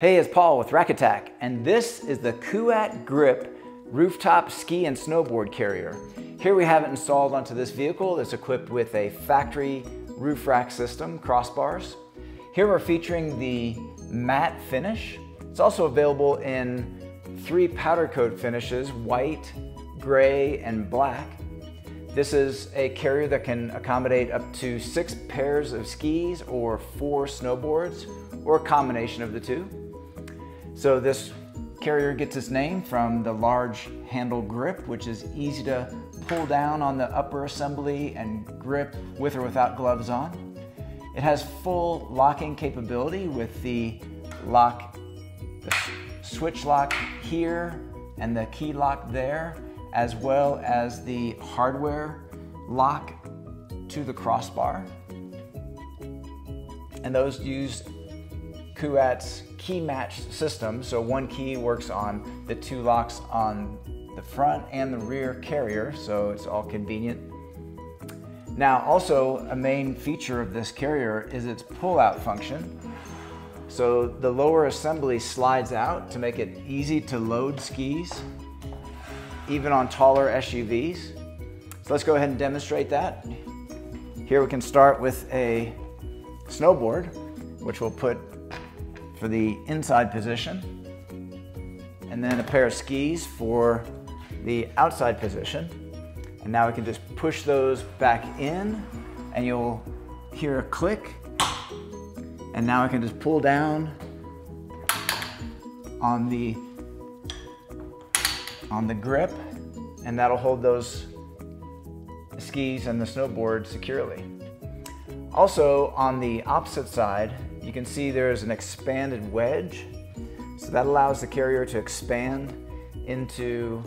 Hey, it's Paul with Rack Attack, and this is the Kuat Grip Rooftop Ski and Snowboard Carrier. Here we have it installed onto this vehicle that's equipped with a factory roof rack system, crossbars. Here we're featuring the matte finish. It's also available in three powder coat finishes, white, gray, and black. This is a carrier that can accommodate up to 6 pairs of skis or 4 snowboards, or a combination of the two. So this carrier gets its name from the large handle grip, which is easy to pull down on the upper assembly and grip with or without gloves on. It has full locking capability with the switch lock here and the key lock there, as well as the hardware lock to the crossbar. And those use Kuat's key-matched system, so one key works on the 2 locks on the front and the rear carrier, so it's all convenient. Now, also a main feature of this carrier is its pull-out function. So the lower assembly slides out to make it easy to load skis, even on taller SUVs. So let's go ahead and demonstrate that. Here we can start with a snowboard, which we'll put for the inside position, and then a pair of skis for the outside position. And now we can just push those back in and you'll hear a click. And now I can just pull down on the grip, and that'll hold those skis and the snowboard securely. Also, on the opposite side, you can see there's an expanded wedge. So that allows the carrier to expand into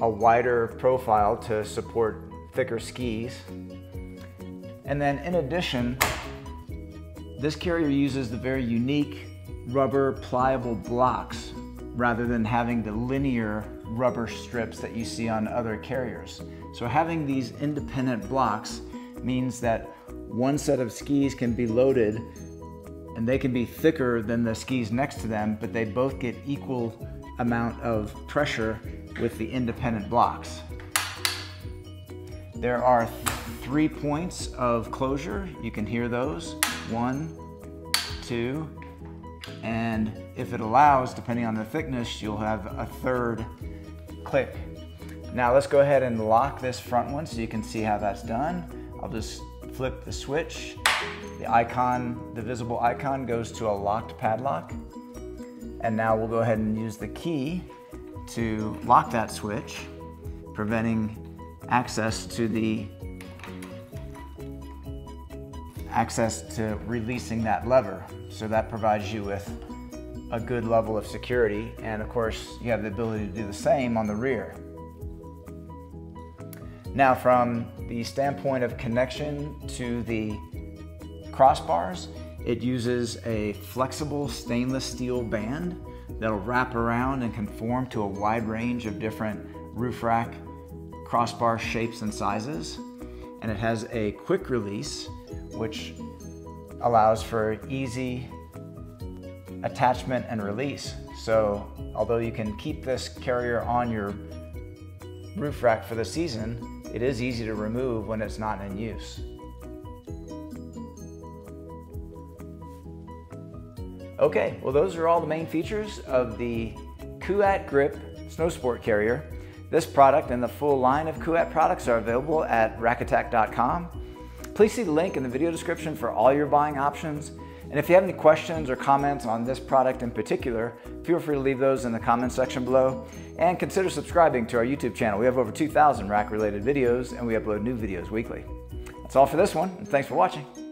a wider profile to support thicker skis. And then in addition, this carrier uses the very unique rubber pliable blocks rather than having the linear rubber strips that you see on other carriers. So having these independent blocks means that one set of skis can be loaded and they can be thicker than the skis next to them, but they both get equal amount of pressure with the independent blocks. There are 3 points of closure. You can hear those. 1, 2, and if it allows, depending on the thickness, you'll have a 3rd click. Now let's go ahead and lock this front one so you can see how that's done. I'll just flip the switch. The visible icon goes to a locked padlock. And now we'll go ahead and use the key to lock that switch, preventing access to releasing that lever. So that provides you with a good level of security. And of course, you have the ability to do the same on the rear. Now, from the standpoint of connection to the crossbars, it uses a flexible stainless steel band that'll wrap around and conform to a wide range of different roof rack crossbar shapes and sizes. And it has a quick release, which allows for easy attachment and release. So although you can keep this carrier on your roof rack for the season, it is easy to remove when it's not in use. Okay, well, those are all the main features of the Kuat Grip Snow Sport Carrier. This product and the full line of Kuat products are available at rackattack.com. Please see the link in the video description for all your buying options. And if you have any questions or comments on this product in particular, feel free to leave those in the comments section below. And consider subscribing to our YouTube channel. We have over 2,000 rack-related videos, and we upload new videos weekly. That's all for this one, and thanks for watching.